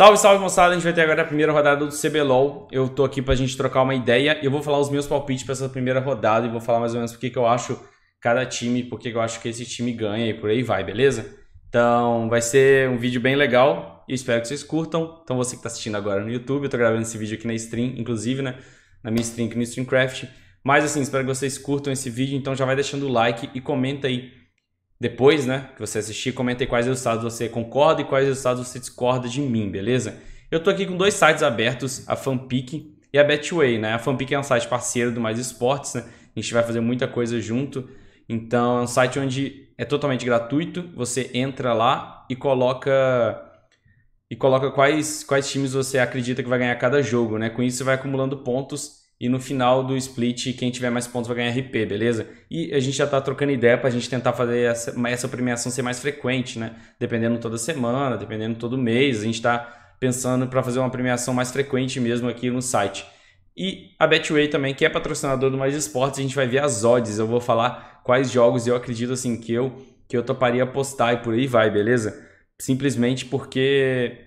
Salve, salve, moçada. A gente vai ter agora a primeira rodada do CBLOL. Eu tô aqui pra gente trocar uma ideia. Eu vou falar os meus palpites pra essa primeira rodada e vou falar mais ou menos porque que eu acho cada time, porque que eu acho que esse time ganha e por aí vai, beleza? Então, vai ser um vídeo bem legal e espero que vocês curtam. Então, você que tá assistindo agora no YouTube, eu tô gravando esse vídeo aqui na stream, inclusive, né? Na minha stream aqui no Streamcraft. Mas, assim, espero que vocês curtam esse vídeo. Então, já vai deixando o like e comenta aí. Depois, né, que você assistir, comenta aí quais resultados você concorda e quais resultados você discorda de mim, beleza? Eu tô aqui com dois sites abertos, a Fanpick e a Betway, né? A Fanpick é um site parceiro do Mais Esportes, né? A gente vai fazer muita coisa junto. Então, é um site onde é totalmente gratuito. Você entra lá e coloca quais times você acredita que vai ganhar cada jogo, né? Com isso, você vai acumulando pontos. E no final do split, quem tiver mais pontos vai ganhar RP, beleza? E a gente já tá trocando ideia pra gente tentar fazer essa premiação ser mais frequente, né? Dependendo toda semana, dependendo todo mês. A gente tá pensando pra fazer uma premiação mais frequente mesmo aqui no site. E a Betway também, que é patrocinador do Mais Esportes, a gente vai ver as odds. Eu vou falar quais jogos eu acredito, assim, que eu toparia apostar e por aí vai, beleza? Simplesmente porque...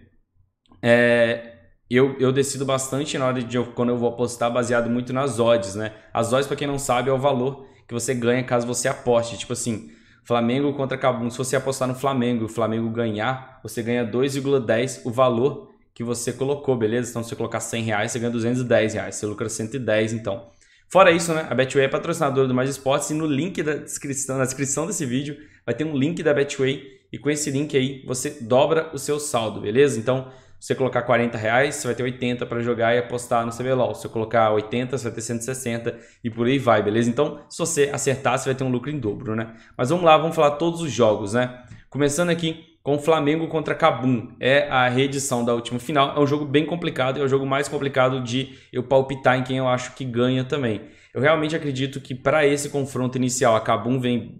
Eu decido bastante na hora de quando eu vou apostar baseado muito nas odds, né? As odds, para quem não sabe, é o valor que você ganha caso você aposte. Tipo assim, Flamengo contra KaBuM. Se você apostar no Flamengo e o Flamengo ganhar, você ganha 2,10 o valor que você colocou, beleza? Então, se você colocar 100 reais, você ganha 210 reais. Você lucra 110, então. Fora isso, né? A Betway é patrocinadora do Mais Esportes e no link da descrição, na descrição desse vídeo vai ter um link da Betway e com esse link aí você dobra o seu saldo, beleza? Então... Se você colocar 40 reais, você vai ter 80 para jogar e apostar no CBLOL. Se você colocar 80, você vai ter 160 e por aí vai, beleza? Então, se você acertar, você vai ter um lucro em dobro, né? Mas vamos lá, vamos falar todos os jogos, né? Começando aqui com Flamengo contra KaBuM. É a reedição da última final. É um jogo bem complicado, é o jogo mais complicado de eu palpitar em quem eu acho que ganha também. Eu realmente acredito que para esse confronto inicial, a KaBuM vem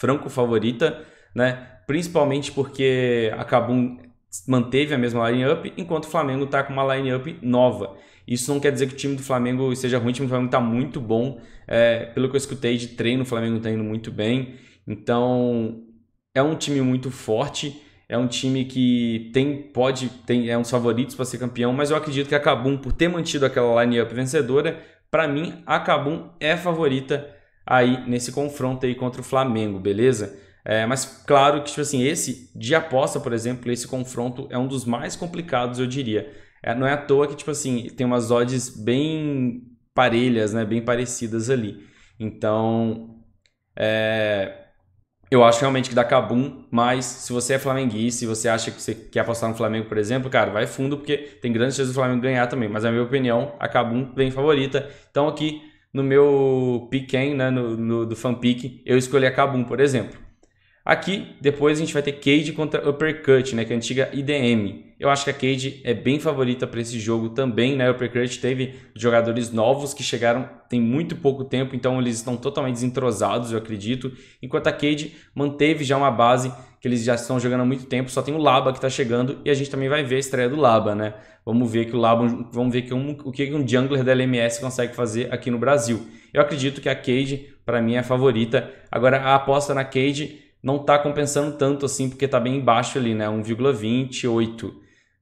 franco favorita, né? Principalmente porque a KaBuM... manteve a mesma line-up, enquanto o Flamengo está com uma line-up nova. Isso não quer dizer que o time do Flamengo seja ruim, o time do Flamengo está muito bom. Pelo que eu escutei de treino, o Flamengo está indo muito bem. Então, é um time muito forte, é um time que é um dos favoritos para ser campeão, mas eu acredito que a KaBuM, por ter mantido aquela line-up vencedora, para mim, a KaBuM é favorita aí nesse confronto aí contra o Flamengo, beleza? Mas claro que, tipo assim, esse de aposta, por exemplo, esse confronto é um dos mais complicados, eu diria. Não é à toa que, tipo assim, tem umas odds bem parelhas, né? Bem parecidas ali. Então, eu acho realmente que dá KaBuM, mas se você é flamenguista, se você acha que você quer apostar no Flamengo, por exemplo, cara, vai fundo, porque tem grandes chances do Flamengo ganhar também. Mas, na minha opinião, a KaBuM vem favorita. Então, aqui no meu pick-in, né? Do Fanpick, eu escolhi a KaBuM, por exemplo. Aqui, depois a gente vai ter Cade contra Uppercut, né, que é a antiga IDM. Eu acho que a Cade é bem favorita para esse jogo também, né? Uppercut teve jogadores novos que chegaram tem muito pouco tempo, então eles estão totalmente desentrosados, eu acredito. Enquanto a Cade manteve já uma base que eles já estão jogando há muito tempo, só tem o Laba que está chegando e a gente também vai ver a estreia do Laba, né? Vamos ver que o Laba, vamos ver o que um jungler da LMS consegue fazer aqui no Brasil. Eu acredito que a Cade, para mim, é a favorita. Agora, a aposta na Cade não tá compensando tanto assim, porque tá bem embaixo ali, né? 1,28,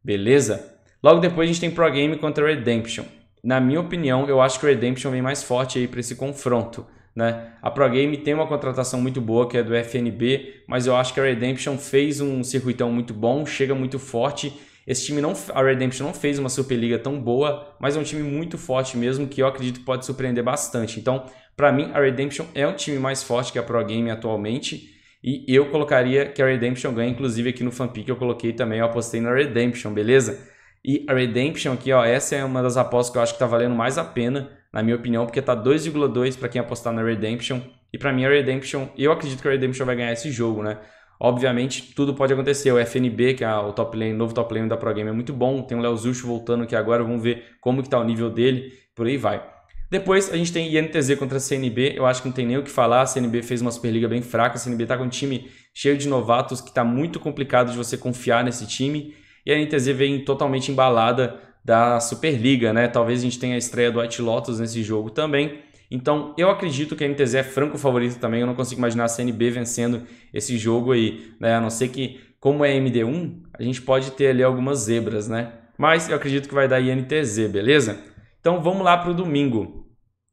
beleza? Logo depois a gente tem Pro Game contra Redemption. Na minha opinião, eu acho que o Redemption vem mais forte aí para esse confronto, né? A Pro Game tem uma contratação muito boa, que é do FNB, mas eu acho que a Redemption fez um circuitão muito bom, chega muito forte. Esse time a Redemption não fez uma Superliga tão boa, mas é um time muito forte mesmo, que eu acredito que pode surpreender bastante. Então, para mim, a Redemption é um time mais forte que a Pro Game atualmente. E eu colocaria que a Redemption ganha, inclusive aqui no Fanpick eu coloquei também, eu apostei na Redemption, beleza? E a Redemption aqui, ó, essa é uma das apostas que eu acho que tá valendo mais a pena, na minha opinião, porque tá 2,2 para quem apostar na Redemption. E para mim a Redemption, eu acredito que a Redemption vai ganhar esse jogo, né? Obviamente, tudo pode acontecer. O FNB, que é o top lane, novo top lane da Pro Game, é muito bom. Tem o Léo Zucho voltando aqui agora, vamos ver como que tá o nível dele, por aí vai. Depois a gente tem INTZ contra a CNB, eu acho que não tem nem o que falar, a CNB fez uma Superliga bem fraca, a CNB tá com um time cheio de novatos que tá muito complicado de você confiar nesse time, e a INTZ vem totalmente embalada da Superliga, né? Talvez a gente tenha a estreia do White Lotus nesse jogo também, então eu acredito que a INTZ é franco favorito também, eu não consigo imaginar a CNB vencendo esse jogo aí, né? A não ser que como é MD1, a gente pode ter ali algumas zebras, né? Mas eu acredito que vai dar INTZ, beleza? Então vamos lá para o domingo.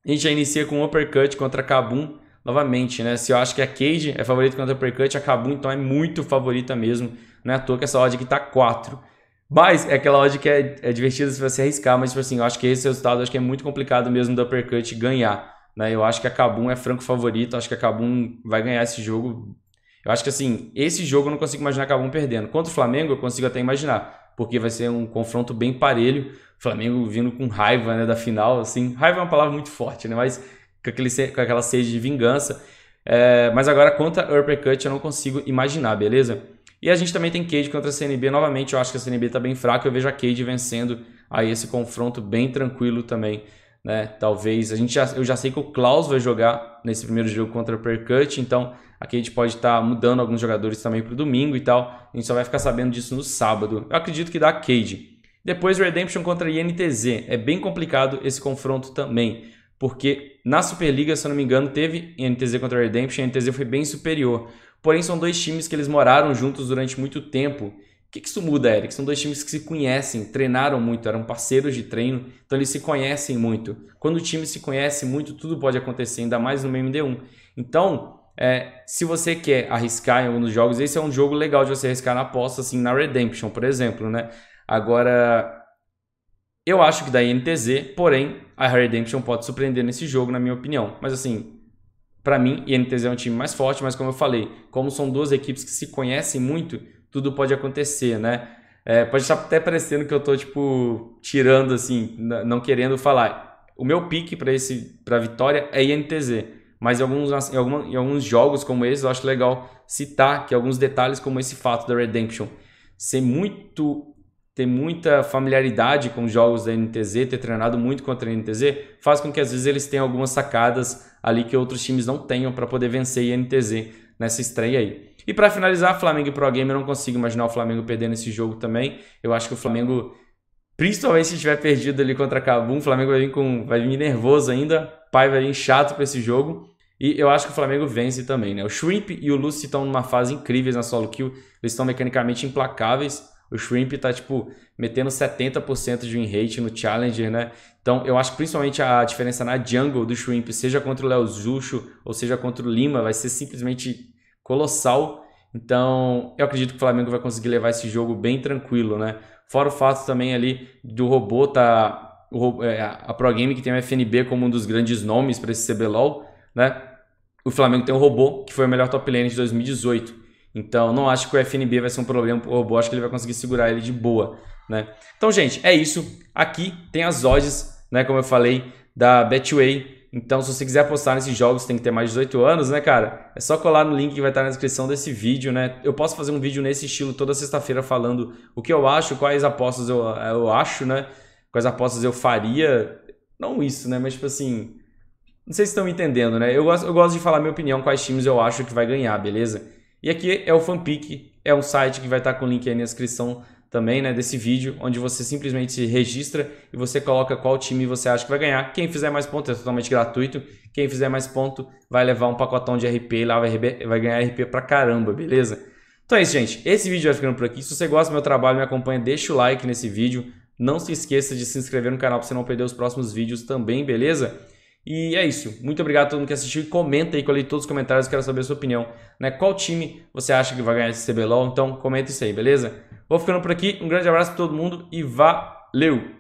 A gente já inicia com o Uppercut contra a KaBuM novamente, né? Se eu acho que a Cade é favorita contra o Uppercut, a KaBuM então é muito favorita mesmo. Não é à toa que essa odd aqui tá 4. Mas é aquela odd que é divertida se você arriscar, mas tipo assim, eu acho que esse resultado acho que é muito complicado mesmo do Uppercut ganhar, né? Eu acho que a KaBuM é franco favorito, acho que a KaBuM vai ganhar esse jogo. Eu acho que assim, esse jogo eu não consigo imaginar a KaBuM perdendo. Contra o Flamengo eu consigo até imaginar, porque vai ser um confronto bem parelho. O Flamengo vindo com raiva, né, da final, assim. Raiva é uma palavra muito forte, né? Mas com aquela sede de vingança. É, mas agora contra a Uppercut eu não consigo imaginar, beleza? E a gente também tem Cade contra a CNB. Novamente eu acho que a CNB tá bem fraca. Eu vejo a Cade vencendo aí esse confronto bem tranquilo também, né? Talvez, eu já sei que o Klaus vai jogar nesse primeiro jogo contra o Uppercut, então aqui a gente pode estar mudando alguns jogadores também para o domingo e tal, a gente só vai ficar sabendo disso no sábado. Eu acredito que dá Cade. Depois Redemption contra INTZ, é bem complicado esse confronto também, porque na Superliga, se eu não me engano, teve INTZ contra Redemption, INTZ foi bem superior, porém são dois times que eles moraram juntos durante muito tempo. O que isso muda, Eric? São dois times que se conhecem, treinaram muito, eram parceiros de treino, então eles se conhecem muito. Quando o time se conhece muito, tudo pode acontecer, ainda mais no MD1. Então, se você quer arriscar em algum dos jogos, esse é um jogo legal de você arriscar na aposta, assim, na Redemption, por exemplo, né? Agora, eu acho que da INTZ, porém, a Redemption pode surpreender nesse jogo, na minha opinião. Mas assim, para mim, INTZ é um time mais forte, mas como eu falei, como são duas equipes que se conhecem muito, tudo pode acontecer, né? Pode estar até parecendo que eu tô, tipo, tirando, assim, não querendo falar. O meu pique para a vitória é INTZ, mas em alguns jogos como esse eu acho legal citar que alguns detalhes como esse fato da Redemption. Ter muita familiaridade com os jogos da INTZ, ter treinado muito contra a INTZ, faz com que às vezes eles tenham algumas sacadas ali que outros times não tenham para poder vencer a INTZ nessa estreia aí. E para finalizar, Flamengo e Pro Game, eu não consigo imaginar o Flamengo perdendo esse jogo também. Eu acho que o Flamengo, principalmente se tiver perdido ali contra a KaBuM, o Flamengo vai vir nervoso ainda, pai vai vir chato para esse jogo. E eu acho que o Flamengo vence também, né? O Shrimp e o Lucy estão numa fase incrível na solo kill, eles estão mecanicamente implacáveis. O Shrimp tá, tipo, metendo 70% de win rate no Challenger, né? Então, eu acho que principalmente a diferença na jungle do Shrimp, seja contra o Léo Zucho ou seja contra o Lima, vai ser simplesmente colossal. Então, eu acredito que o Flamengo vai conseguir levar esse jogo bem tranquilo, né? Fora o fato também ali do robô, a Pro Game que tem o FNB como um dos grandes nomes para esse CBLOL, né? O Flamengo tem o robô, que foi o melhor top lane de 2018. Então, não acho que o FNB vai ser um problema pro robô, acho que ele vai conseguir segurar ele de boa, né? Então, gente, é isso. Aqui tem as odds, né, como eu falei, da Betway. Então, se você quiser apostar nesses jogos, tem que ter mais de 18 anos, né, cara? É só colar no link que vai estar na descrição desse vídeo, né? Eu posso fazer um vídeo nesse estilo toda sexta-feira falando o que eu acho, quais apostas eu acho, né? Quais apostas eu faria. Não isso, né? Mas, tipo assim, não sei se estão me entendendo, né? Eu gosto de falar a minha opinião, quais times eu acho que vai ganhar, beleza? E aqui é o Fanpick, é um site que vai estar com o link aí na descrição também, né, desse vídeo, onde você simplesmente se registra e você coloca qual time você acha que vai ganhar. Quem fizer mais ponto é totalmente gratuito. Quem fizer mais ponto vai levar um pacotão de RP e lá vai ganhar RP pra caramba, beleza? Então é isso, gente. Esse vídeo vai ficando por aqui. Se você gosta do meu trabalho, me acompanha, deixa o like nesse vídeo. Não se esqueça de se inscrever no canal pra você não perder os próximos vídeos também, beleza? E é isso. Muito obrigado a todo mundo que assistiu. Comenta aí, que eu li todos os comentários, quero saber a sua opinião, né? Qual time você acha que vai ganhar esse CBLOL? Então comenta isso aí, beleza? Vou ficando por aqui. Um grande abraço para todo mundo e valeu!